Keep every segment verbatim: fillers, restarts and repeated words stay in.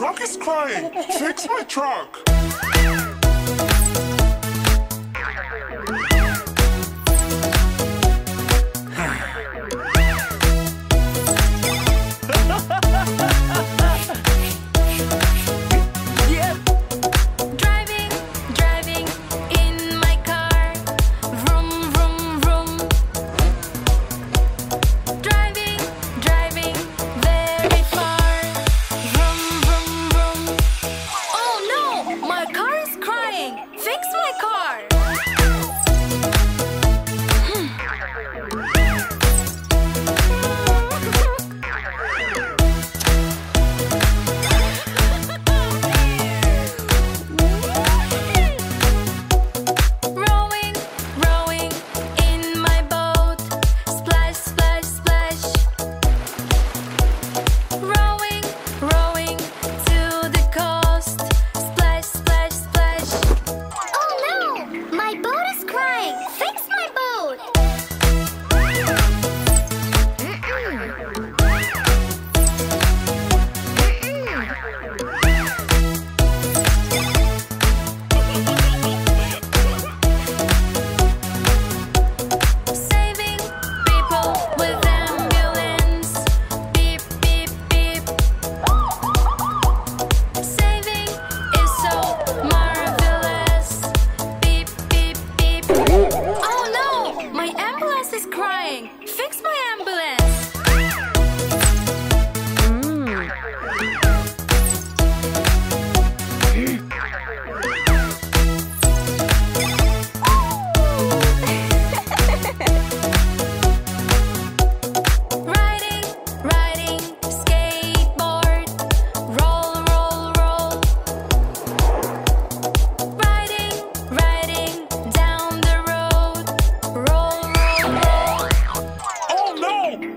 truck is crying. Fix my truck.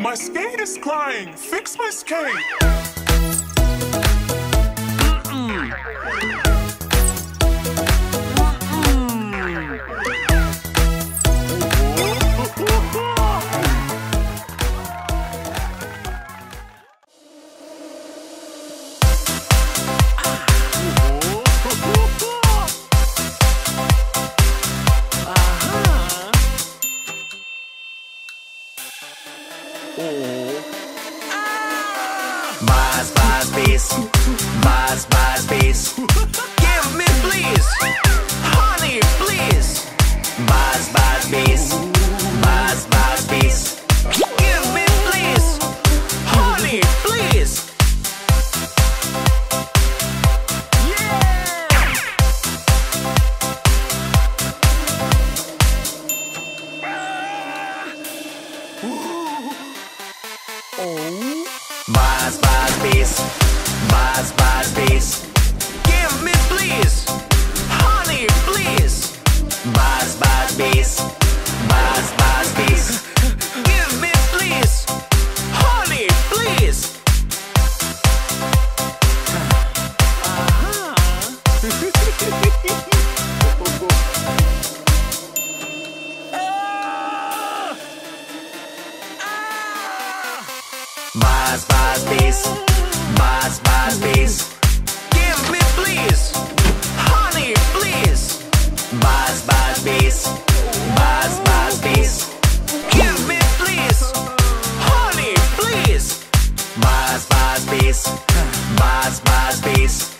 My skate is crying. Fix my skate. Bass, bass, bass, bass, bass, bass. Give me please, honey please. Bass, bass, bass, bass, bass, bass. Give me please, honey please. Bass, bass, bass, bass, bass, bass. Give me please, honey please. Bass, bass, bass, bass, bass, bass. Give me please, honey please. Bass, bass, bass, bass, bass, bass. Give me please, honey please. Bass, bass, bass, bass, bass, bass. Give me please, honey please. Bass, bass, bass, bass, bass, bass.